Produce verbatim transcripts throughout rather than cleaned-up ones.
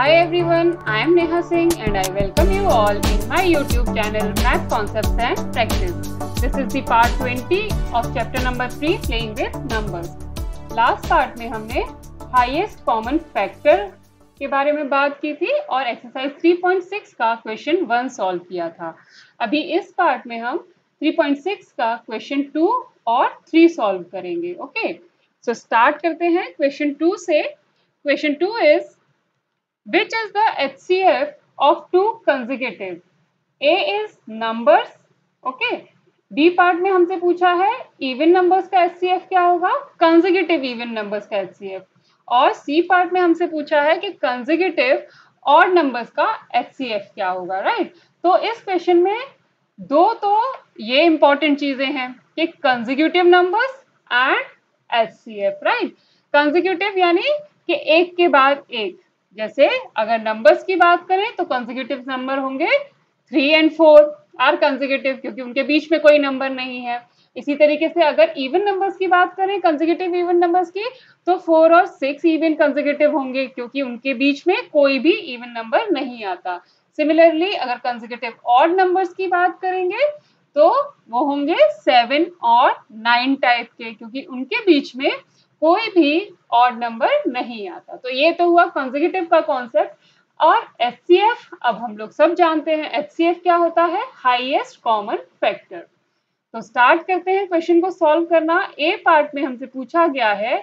Hi everyone, I am Neha Singh and I welcome you all in my YouTube channel Math Concepts and Practice. This is the part twenty of chapter number three Playing with Numbers. Last part में हमने Highest Common Factor के बारे में बात की थी और exercise three point six का क्वेश्चन वन सॉल्व किया था। अभी इस पार्ट में हम three point six का क्वेश्चन टू और थ्री सॉल्व करेंगे। ओके, सो स्टार्ट करते हैं क्वेश्चन टू से। Question two is Which is the H C F of two consecutive? A is numbers, okay? B part में हमसे पूछा है even numbers का H C F क्या होगा? Consecutive even numbers का H C F. और C part में हमसे पूछा है कि consecutive odd numbers का H C F क्या होगा, right? तो इस question में दो तो ये important चीजें हैं कि consecutive numbers and H C F, right? Consecutive यानी कि एक के बाद एक, जैसे अगर नंबर्स की बात करें तो कंसेक्यूटिव नंबर होंगे three and four are consecutive क्योंकि उनके बीच में कोई नंबर नहीं है। इसी तरीके से अगर इवन नंबर्स की बात करें कंसेक्यूटिव इवन नंबर्स की तो फोर और सिक्स इवन कंसेक्यूटिव होंगे क्योंकि उनके बीच में कोई भी इवन नंबर नहीं आता। सिमिलरली अगर कंसेक्यूटिव ऑड नंबर्स की बात करेंगे तो वो होंगे सेवन और नाइन टाइप के क्योंकि उनके बीच में कोई भी ऑड नंबर नहीं आता। तो ये तो हुआ कंसेक्यूटिव का कॉन्सेप्ट। और एचसीएफ अब हम लोग सब जानते हैं एचसीएफ क्या होता है, हाईएस्ट कॉमन फैक्टर। तो स्टार्ट करते हैं क्वेश्चन को सॉल्व करना। ए पार्ट में हमसे पूछा गया है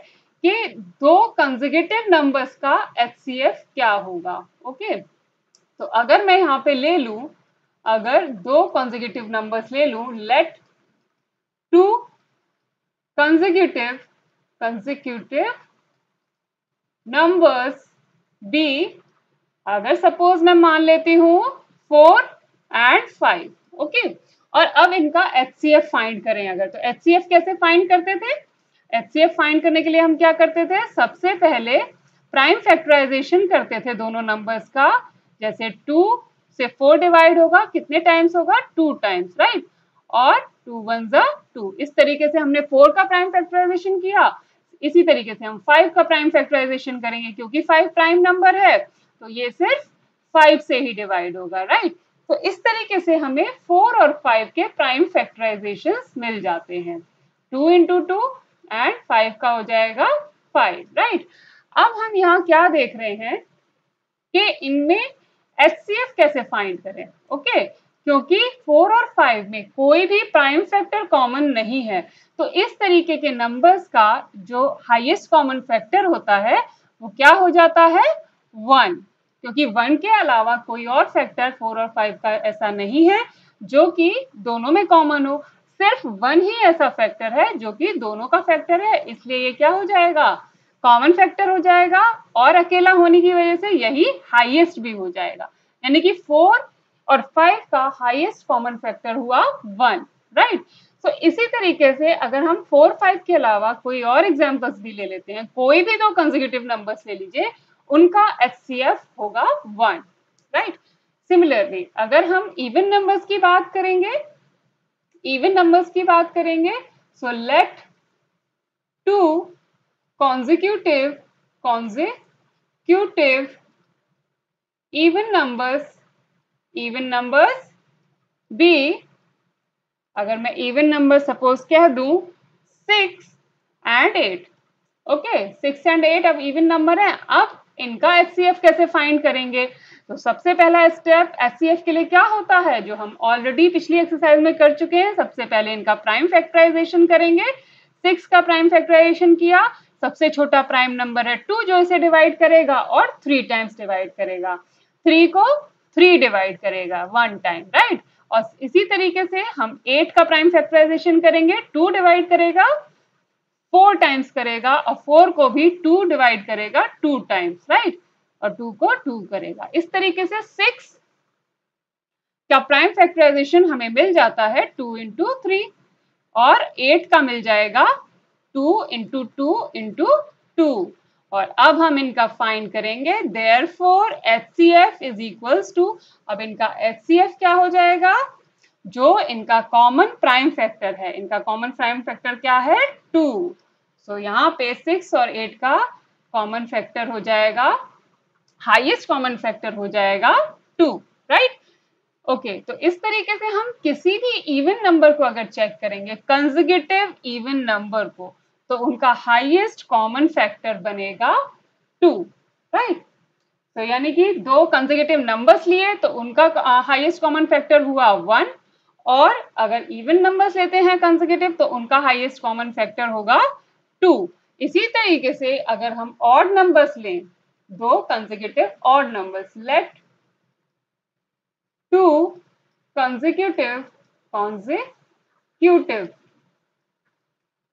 कि दो कंसेक्यूटिव नंबर्स का एचसीएफ क्या होगा। ओके, तो अगर मैं यहाँ पे ले लूँ, अगर दो कंसेक्यूटिव नंबर्स ले लूँ, let two consecutive Consecutive numbers be, अगर सपोज मैं मान लेती हूँ फोर एंड फाइव, ओके, और अब इनका एचसीएफ फाइंड करें अगर, तो एचसीएफ कैसे फाइंड करते थे? एचसीएफ फाइंड करने के लिए हम क्या करते थे, सबसे पहले प्राइम फैक्टराइजेशन करते थे दोनों नंबर्स का। जैसे टू से फोर डिवाइड होगा कितने टाइम्स होगा, टू टाइम्स, राइट, और टू वन जा टू। इस तरीके से हमने फोर का प्राइम फैक्टराइजेशन किया, इसी तरीके से हम फाइव का प्राइम फैक्टराइजेशन करेंगे क्योंकि फाइव प्राइम नंबर है तो ये सिर्फ फाइव से ही डिवाइड होगा, राइट। तो इस तरीके से हमें फोर और फाइव के प्राइम फैक्टराइजेशंस मिल जाते हैं, two into two and five का हो जाएगा फाइव, राइट। अब हम यहाँ क्या देख रहे हैं कि इनमें एचसीएफ कैसे फाइंड करें, ओके, क्योंकि फोर और फाइव में कोई भी प्राइम फैक्टर कॉमन नहीं है। तो इस तरीके के नंबर्स का जो हाईएस्ट कॉमन फैक्टर होता है वो क्या हो जाता है, वन, क्योंकि वन के अलावा कोई और फैक्टर फोर और फाइव का ऐसा नहीं है जो कि दोनों में कॉमन हो। सिर्फ वन ही ऐसा फैक्टर है जो कि दोनों का फैक्टर है, इसलिए ये क्या हो जाएगा, कॉमन फैक्टर हो जाएगा और अकेला होने की वजह से यही हाईएस्ट भी हो जाएगा। यानी कि फोर और फाइव का हाईएस्ट कॉमन फैक्टर हुआ वन, राइट। सो इसी तरीके से अगर हम फोर फाइव के अलावा कोई और एग्जाम्पल्स भी ले लेते हैं, कोई भी दो कंसेक्यूटिव नंबर्स ले लीजिए, उनका एचसीएफ होगा वन, राइट। सिमिलरली अगर हम इवन नंबर्स की बात करेंगे, इवन नंबर्स की बात करेंगे, so let two consecutive consecutive even numbers even numbers be, अगर मैं इवन नंबर सपोज कह दूं six and eight, okay, six and eight अब इवन नंबर है। अब इनका एचसीएफ कैसे फाइंड करेंगे, तो सबसे पहला स्टेप एचसीएफ के लिए क्या होता है, जो हम ऑलरेडी पिछली एक्सरसाइज में कर चुके हैं, सबसे पहले इनका प्राइम फैक्टराइजेशन करेंगे। सिक्स का प्राइम फैक्टराइजेशन किया, सबसे छोटा प्राइम नंबर है टू जो इसे डिवाइड करेगा और थ्री टाइम्स डिवाइड करेगा, थ्री को थ्री डिवाइड करेगा वन टाइम, राइट। और इसी तरीके से हम एट का प्राइम फैक्टराइजेशन करेंगे, टू डिवाइड करेगा फोर टाइम्स करेगा और फोर को भी टू डिवाइड करेगा टू टाइम्स, राइट, और टू को टू करेगा। इस तरीके से सिक्स का प्राइम फैक्टराइजेशन हमें मिल जाता है टू इंटू थ्री और एट का मिल जाएगा two into two into two. और अब हम इनका फाइंड करेंगे, therefore HCF is equals to, अब इनका एचसीएफ क्या हो जाएगा, जो इनका कॉमन प्राइम फैक्टर है, इनका कॉमन प्राइम फैक्टर क्या है, टू। सो so, यहाँ पे सिक्स और एट का कॉमन फैक्टर हो जाएगा हाईएस्ट कॉमन फैक्टर हो जाएगा टू, राइट। ओके, तो इस तरीके से हम किसी भी इवन नंबर को अगर चेक करेंगे, कंसेक्यूटिव इवन नंबर को, तो उनका हाईएस्ट कॉमन फैक्टर बनेगा टू, राइट। तो यानी कि दो कंसेक्यूटिव नंबर्स लिए तो उनका हाईएस्ट कॉमन फैक्टर हुआ वन, और अगर इवन नंबर्स लेते हैं कंसेक्यूटिव तो उनका हाईएस्ट कॉमन फैक्टर होगा टू। इसी तरीके से अगर हम ऑड नंबर्स लें, दो consecutive odd numbers, let two consecutive consecutive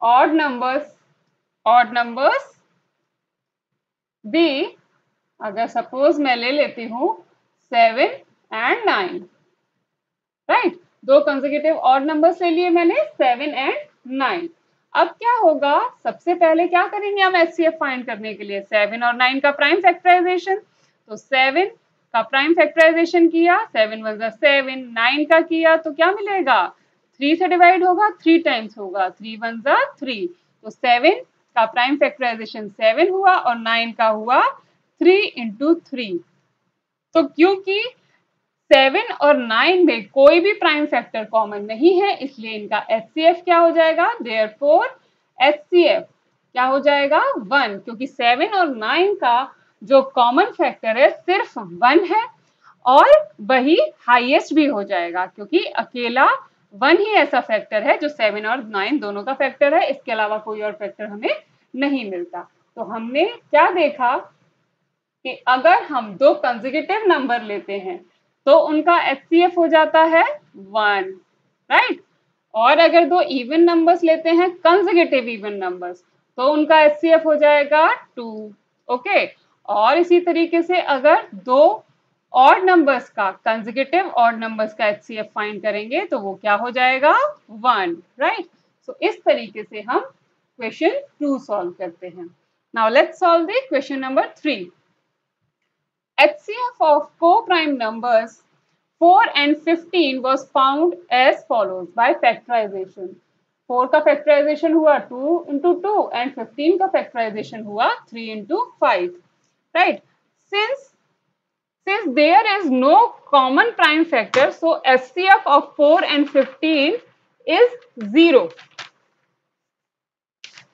odd numbers odd numbers be, अगर सपोज मैं ले लेती हूँ सेवन एंड नाइन, राइट, दो कंसेक्यूटिव ऑड नंबर्स ले लिए मैंने सेवन एंड नाइन। अब क्या होगा, सबसे पहले क्या करेंगे हम एचसीएफ फाइंड करने के लिए, सेवन और नाइन का प्राइम फैक्टराइजेशन, तो सेवन का प्राइम फैक्टराइजेशन किया, सेवन वन ज़ा सेवन, नाइन का किया तो क्या मिलेगा, थ्री से डिवाइड होगा, थ्री टाइम्स होगा, थ्री वन ज़ा थ्री, तो सेवन का प्राइम फैक्टराइजेशन सेवन हुआ और नाइन का हुआ थ्री इंटू थ्री। तो क्योंकि सेवन और नाइन में कोई भी प्राइम फैक्टर कॉमन नहीं है, इसलिए इनका एचसीएफ क्या हो जाएगा, देयरफॉर एचसीएफ क्या हो जाएगा वन, क्योंकि सेवन और नाइन का जो कॉमन फैक्टर है सिर्फ वन है और वही हाईएस्ट भी हो जाएगा, क्योंकि अकेला वन ही ऐसा फैक्टर है जो सेवन और नाइन दोनों का फैक्टर है, इसके अलावा कोई और फैक्टर हमें नहीं मिलता। तो हमने क्या देखा कि अगर हम दो कंसेक्यूटिव नंबर लेते हैं तो उनका एचसीएफ हो जाता है वन, राइट, और अगर दो इवन नंबर्स लेते हैं कंसेक्यूटिव इवन नंबर्स तो उनका एचसीएफ हो जाएगा टू, ओके। और इसी तरीके से अगर दो ऑड नंबर्स का, कंसेक्यूटिव ऑड नंबर्स का एचसीएफ फाइंड करेंगे तो वो क्या हो जाएगा वन, राइट। सो इस तरीके से हम क्वेश्चन टू सॉल्व करते हैं। Now let's solve the question number three. H C F of co-prime numbers four and fifteen was found as follows by factorization. four का factorization हुआ two into two and fifteen का factorization हुआ three into five, right? Since since there is no common prime factor, so H C F of four and fifteen is zero.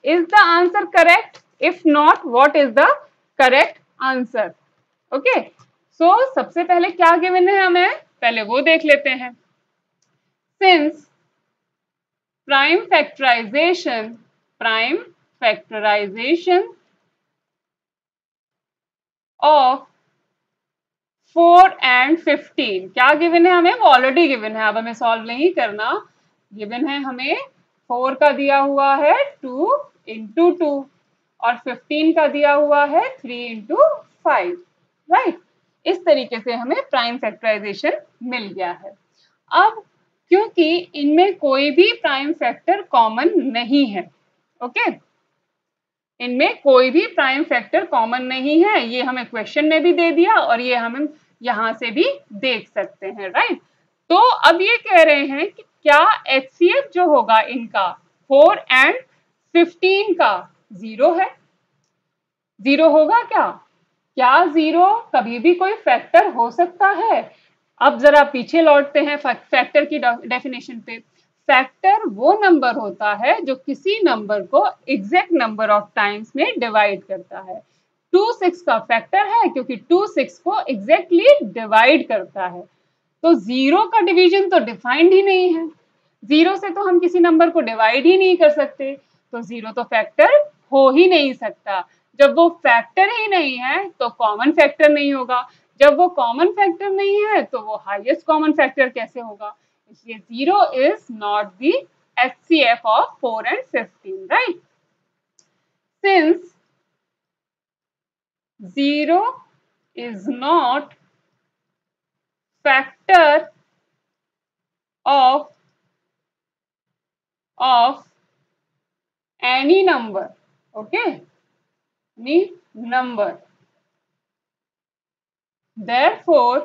Is the answer correct? If not, what is the correct answer? Okay, okay. So so, सबसे पहले क्या given है हमें, पहले वो देख लेते हैं। Since prime factorisation prime factorisation of four and fifteen क्या गिवन है हमें, वो ऑलरेडी गिवन है, अब हमें सॉल्व नहीं करना। गिवन है हमें फोर का दिया हुआ है टू इंटू टू और फिफ्टीन का दिया हुआ है three into five, right, right. इस तरीके से हमें प्राइम फैक्टराइजेशन मिल गया है। अब क्योंकि इनमें कोई भी प्राइम फैक्टर कॉमन नहीं है, ओके, okay? इनमें कोई भी प्राइम फैक्टर कॉमन नहीं है, ये हमें क्वेश्चन में भी दे दिया और ये हम यहाँ से भी देख सकते हैं, राइट, right? तो अब ये कह रहे हैं कि क्या एचसीएफ जो होगा इनका फोर एंड फिफ्टीन का जीरो है, जीरो होगा क्या, क्या जीरो कभी भी कोई फैक्टर हो सकता है? अब जरा पीछे लौटते हैं फैक्टर की डेफिनेशन पे। फैक्टर वो नंबर होता है जो किसी नंबर को एग्जैक्ट नंबर ऑफ टाइम्स में डिवाइड करता है। टू सिक्स का फैक्टर है क्योंकि टू सिक्स को एग्जैक्टली डिवाइड करता है, तो जीरो का डिवीजन तो डिफाइंड ही नहीं है, जीरो से तो हम किसी नंबर को डिवाइड ही नहीं कर सकते, तो जीरो तो फैक्टर हो ही नहीं सकता। जब वो फैक्टर ही नहीं है तो कॉमन फैक्टर नहीं होगा, जब वो कॉमन फैक्टर नहीं है तो वो हाईएस्ट कॉमन फैक्टर कैसे होगा, इसलिए zero is not the HCF of four and fifteen, right. Since zero is not factor of of any number, okay, number, therefore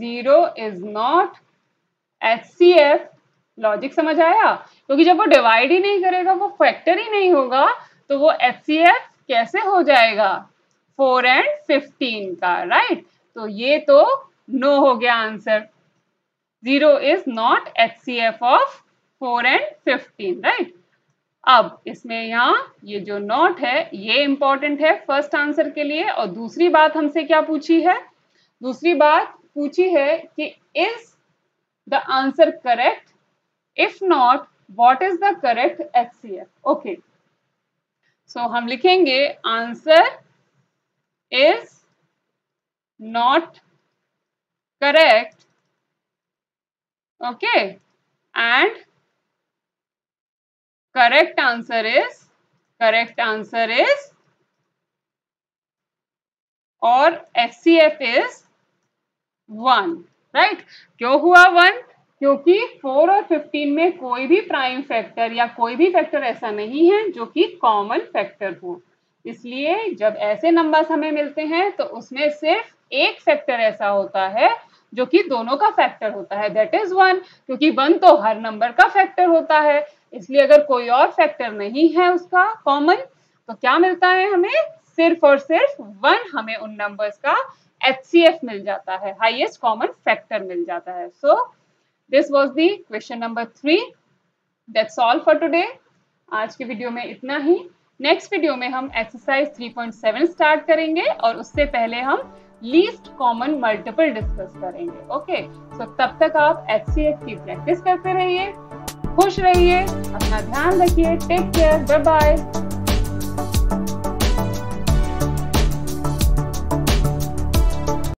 zero is not H C F। Logic समझ आया, क्योंकि जब वो divide ही नहीं करेगा, वो फैक्टर ही नहीं होगा, तो वो H C F कैसे हो जाएगा, फोर एंड फिफ्टीन का, राइट। तो ये तो नो हो गया answer, zero is not H C F of four and fifteen, right. अब इसमें यहाँ ये जो नॉट है ये इंपॉर्टेंट है फर्स्ट आंसर के लिए। और दूसरी बात हमसे क्या पूछी है, दूसरी बात पूछी है कि is the answer correct, if not what is the correct H C F. Okay, so हम लिखेंगे answer is not correct, okay, and correct answer is, correct answer is और H C F is one, right. क्यों हुआ one? क्योंकि four और fifteen में कोई भी प्राइम फैक्टर या कोई भी फैक्टर ऐसा नहीं है जो कि कॉमन फैक्टर हो, इसलिए जब ऐसे नंबर्स हमें मिलते हैं तो उसमें सिर्फ एक फैक्टर ऐसा होता है जो कि दोनों का फैक्टर होता है, दैट इज वन, क्योंकि वन तो हर नंबर का फैक्टर होता है, इसलिए अगर कोई और फैक्टर नहीं है उसका कॉमन तो क्या मिलता है हमें, सिर्फ और सिर्फ वन, हमें उन नंबर्स का एच सी एफ मिल जाता है, हाईएस्ट कॉमन फैक्टर मिल जाता है। So this was the question number three, that's all for today. आज के वीडियो में इतना ही, नेक्स्ट वीडियो में हम exercise three point seven start करेंगे और उससे पहले हम लीस्ट कॉमन मल्टीपल डिस्कस करेंगे। ओके, सो तब तक आप एच सी एफ की प्रैक्टिस करते रहिए, खुश रहिए, अपना ध्यान रखिए, टेक केयर, बाय बाय।